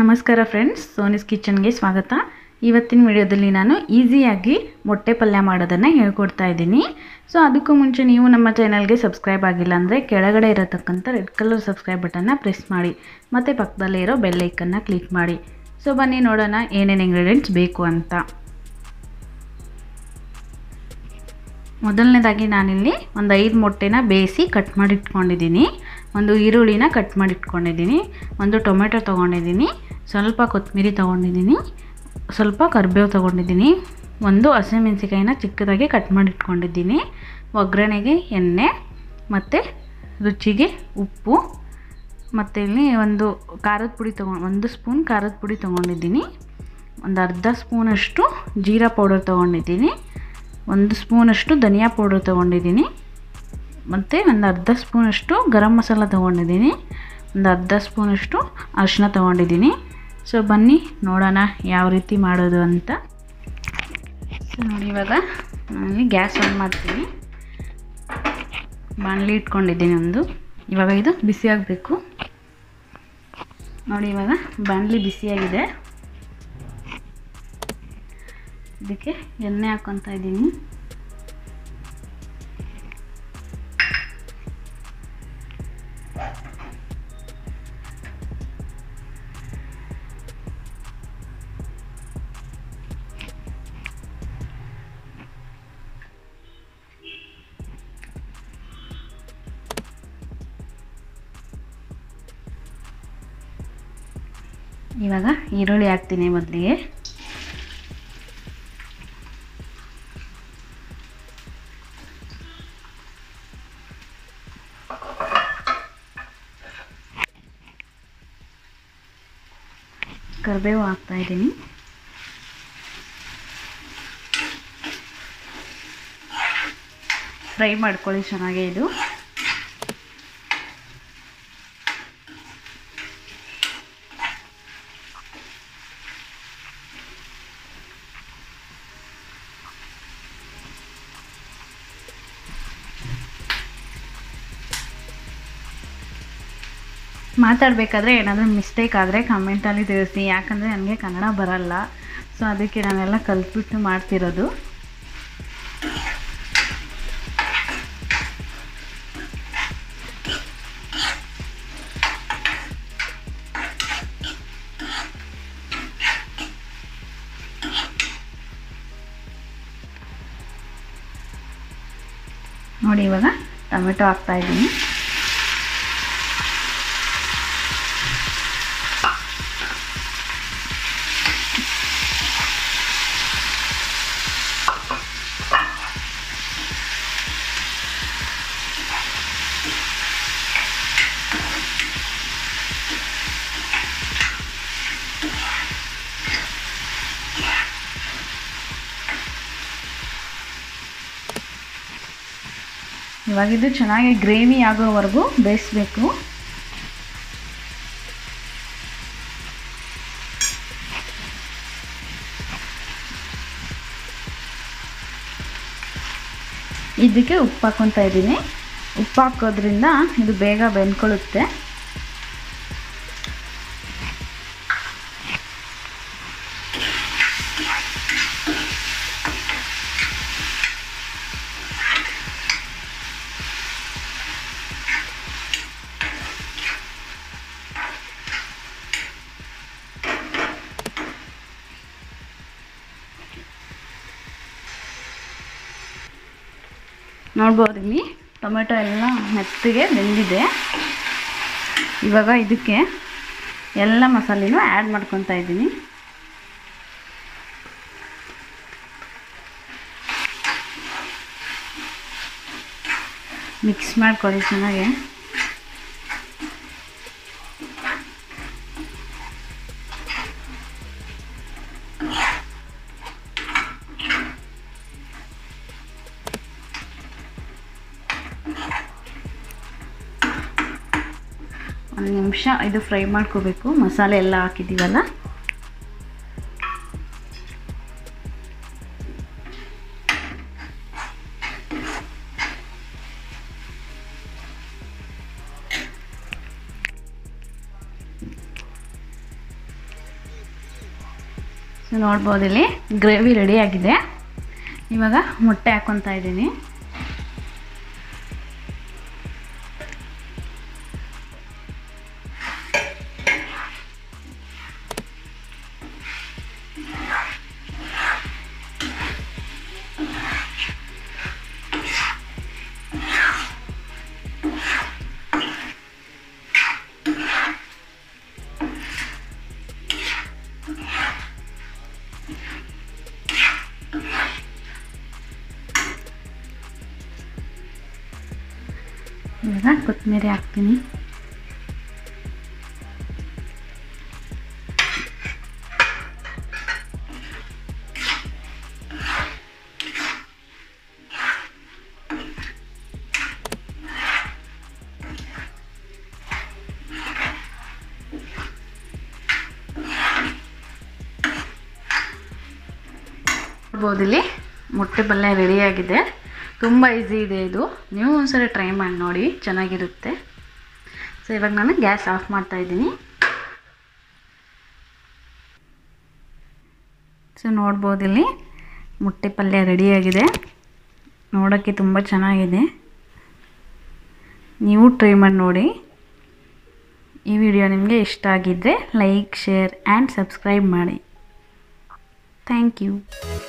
ನಮಸ್ಕಾರ ಫ್ರೆಂಡ್ಸ್, ಸೋನಿಸ್ ಕಿಚನ್ಗೆ ಸ್ವಾಗತ. ಇವತ್ತಿನ ವಿಡಿಯೋದಲ್ಲಿ ನಾನು ಈಸಿಯಾಗಿ ಮೊಟ್ಟೆ ಪಲ್ಯ ಮಾಡೋದನ್ನು ಹೇಳ್ಕೊಡ್ತಾ ಇದ್ದೀನಿ. ಸೊ ಅದಕ್ಕೂ ಮುಂಚೆ ನೀವು ನಮ್ಮ ಚಾನಲ್ಗೆ ಸಬ್ಸ್ಕ್ರೈಬ್ ಆಗಿಲ್ಲ ಅಂದರೆ ಕೆಳಗಡೆ ಇರತಕ್ಕಂಥ ರೆಡ್ ಕಲರ್ ಸಬ್ಸ್ಕ್ರೈಬ್ ಬಟನ್ನ ಪ್ರೆಸ್ ಮಾಡಿ ಮತ್ತು ಪಕ್ಕದಲ್ಲೇ ಇರೋ ಬೆಲ್ ಐಕನ್ನ ಕ್ಲಿಕ್ ಮಾಡಿ. ಸೊ ಬನ್ನಿ ನೋಡೋಣ ಏನೇನು ಇಂಗ್ರೀಡಿಯೆಂಟ್ಸ್ ಬೇಕು ಅಂತ. ಮೊದಲನೇದಾಗಿ ನಾನಿಲ್ಲಿ ಒಂದು 5 ಮೊಟ್ಟೆನ ಬೇಯಿಸಿ ಕಟ್ ಮಾಡಿ ಇಟ್ಕೊಂಡಿದ್ದೀನಿ. ಒಂದು ಈರುಳ್ಳಿನ ಕಟ್ ಮಾಡಿ ಇಟ್ಕೊಂಡಿದ್ದೀನಿ. ಒಂದು ಟೊಮೆಟೊ ತೊಗೊಂಡಿದ್ದೀನಿ. ಸ್ವಲ್ಪ ಕೊತ್ತಂಬರಿ ತೊಗೊಂಡಿದ್ದೀನಿ. ಸ್ವಲ್ಪ ಕರಿಬೇವು ತೊಗೊಂಡಿದ್ದೀನಿ. ಒಂದು ಹಸಿಮೆಣಸಿಕಾಯಿನ ಚಿಕ್ಕದಾಗಿ ಕಟ್ ಮಾಡಿ ಇಟ್ಕೊಂಡಿದ್ದೀನಿ. ಒಗ್ಗರಣೆಗೆ ಎಣ್ಣೆ ಮತ್ತು ರುಚಿಗೆ ಉಪ್ಪು ಮತ್ತು ಇಲ್ಲಿ ಒಂದು ಖಾರದ ಪುಡಿ ಒಂದು ಸ್ಪೂನ್ ಖಾರದ ಪುಡಿ ತೊಗೊಂಡಿದ್ದೀನಿ. ಒಂದು ಅರ್ಧ ಸ್ಪೂನಷ್ಟು ಜೀರಾ ಪೌಡರ್ ತೊಗೊಂಡಿದ್ದೀನಿ. ಒಂದು ಸ್ಪೂನಷ್ಟು ಧನಿಯಾ ಪೌಡರ್ ತೊಗೊಂಡಿದ್ದೀನಿ. ಮತ್ತು ಒಂದು ಅರ್ಧ ಸ್ಪೂನಷ್ಟು ಗರಂ ಮಸಾಲ ತೊಗೊಂಡಿದ್ದೀನಿ. ಒಂದು ಅರ್ಧ ಸ್ಪೂನಷ್ಟು ಅರಿಶಿನ ತೊಗೊಂಡಿದ್ದೀನಿ. ಸೊ ಬನ್ನಿ ನೋಡೋಣ ಯಾವ ರೀತಿ ಮಾಡೋದು ಅಂತ. ಸೊ ನೋಡಿ, ಇವಾಗ ನಾನು ಗ್ಯಾಸ್ ಆನ್ ಮಾಡ್ತೀನಿ. ಬಾಣಲಿ ಇಟ್ಕೊಂಡಿದ್ದೀನಿ ಒಂದು. ಇವಾಗ ಇದು ಬಿಸಿಯಾಗಬೇಕು. ನೋಡಿ, ಇವಾಗ ಬಾಣಲಿ ಬಿಸಿಯಾಗಿದೆ. ಇದಕ್ಕೆ ಎಣ್ಣೆ ಹಾಕ್ಕೊತಾ ಇದ್ದೀನಿ. ಇವಾಗ ಈರುಳ್ಳಿ ಹಾಕ್ತೀನಿ ಮೊದಲಿಗೆ. ಕರಿಬೇವು ಹಾಕ್ತಾ ಇದ್ದೀನಿ. ಫ್ರೈ ಮಾಡ್ಕೊಳ್ಳಿ ಚೆನ್ನಾಗೇ ಇದು. ಮಾತಾಡಬೇಕಾದ್ರೆ ಏನಾದರೂ ಮಿಸ್ಟೇಕ್ ಆದರೆ ಕಮೆಂಟಲ್ಲಿ ತಿಳಿಸಿ, ಯಾಕಂದರೆ ನನಗೆ ಕನ್ನಡ ಬರಲ್ಲ. ಸೊ ಅದಕ್ಕೆ ನಾನೆಲ್ಲ ಕಲ್ತ್ಬಿಟ್ಟು ಮಾಡ್ತಿರೋದು. ನೋಡಿ, ಇವಾಗ ಟೊಮೆಟೊ ಹಾಕ್ತಾಯಿದ್ದೀನಿ. ಇವಾಗ ಇದು ಚೆನ್ನಾಗಿ ಗ್ರೇವಿ ಆಗೋವರೆಗೂ ಬೇಯಿಸಬೇಕು. ಇದಕ್ಕೆ ಉಪ್ಪು ಹಾಕ್ಕೊತಾ ಇದ್ದೀನಿ. ಉಪ್ಪು ಹಾಕೋದ್ರಿಂದ ಇದು ಬೇಗ ಬೆಂದ್ಕೊಳ್ಳುತ್ತೆ. ನೋಡ್ಬೋದು, ಇಲ್ಲಿ ಟೊಮೆಟೊ ಎಲ್ಲ ಮೆತ್ತಗೆ ಬೆಂದಿದೆ. ಇವಾಗ ಇದಕ್ಕೆ ಎಲ್ಲ ಮಸಾಲೆನೂ ಆ್ಯಡ್ ಮಾಡ್ಕೊತಾ ಇದ್ದೀನಿ. ಮಿಕ್ಸ್ ಮಾಡ್ಕೊಳ್ಳಿ ಚೆನ್ನಾಗೆ. ಒಂದು ನಿಮಿಷ ಇದು ಫ್ರೈ ಮಾಡ್ಕೋಬೇಕು. ಮಸಾಲೆ ಎಲ್ಲ ಹಾಕಿದ್ದೀವಲ್ಲ. ನೋಡಬಹುದು ಇಲ್ಲಿ ಗ್ರೇವಿ ರೆಡಿ ಆಗಿದೆ. ಇವಾಗ ಮೊಟ್ಟೆ ಹಾಕೊಂತಾ ಇದೀನಿ. ಇವಾಗ ಕೊತ್ತಂಬರಿ ಹಾಕ್ತೀನಿ. ಬೋದಿಲಿ ಮೊಟ್ಟೆ ಪಲ್ಯ ರೆಡಿಯಾಗಿದೆ. ತುಂಬ ಈಸಿ ಇದೆ ಇದು, ನೀವು ಒಂದ್ಸರಿ ಟ್ರೈ ಮಾಡಿ ನೋಡಿ, ಚೆನ್ನಾಗಿರುತ್ತೆ. ಸೊ ಇವಾಗ ನಾನು ಗ್ಯಾಸ್ ಆಫ್ ಮಾಡ್ತಾ ಇದ್ದೀನಿ. ಸೊ ನೋಡ್ಬೋದು ಇಲ್ಲಿ ಮೊಟ್ಟೆ ಪಲ್ಯ ರೆಡಿಯಾಗಿದೆ. ನೋಡೋಕ್ಕೆ ತುಂಬ ಚೆನ್ನಾಗಿದೆ, ನೀವು ಟ್ರೈ ಮಾಡಿ ನೋಡಿ. ಈ ವಿಡಿಯೋ ನಿಮಗೆ ಇಷ್ಟ ಆಗಿದ್ದರೆ ಲೈಕ್, ಶೇರ್ ಆ್ಯಂಡ್ ಸಬ್ಸ್ಕ್ರೈಬ್ ಮಾಡಿ. Thank you.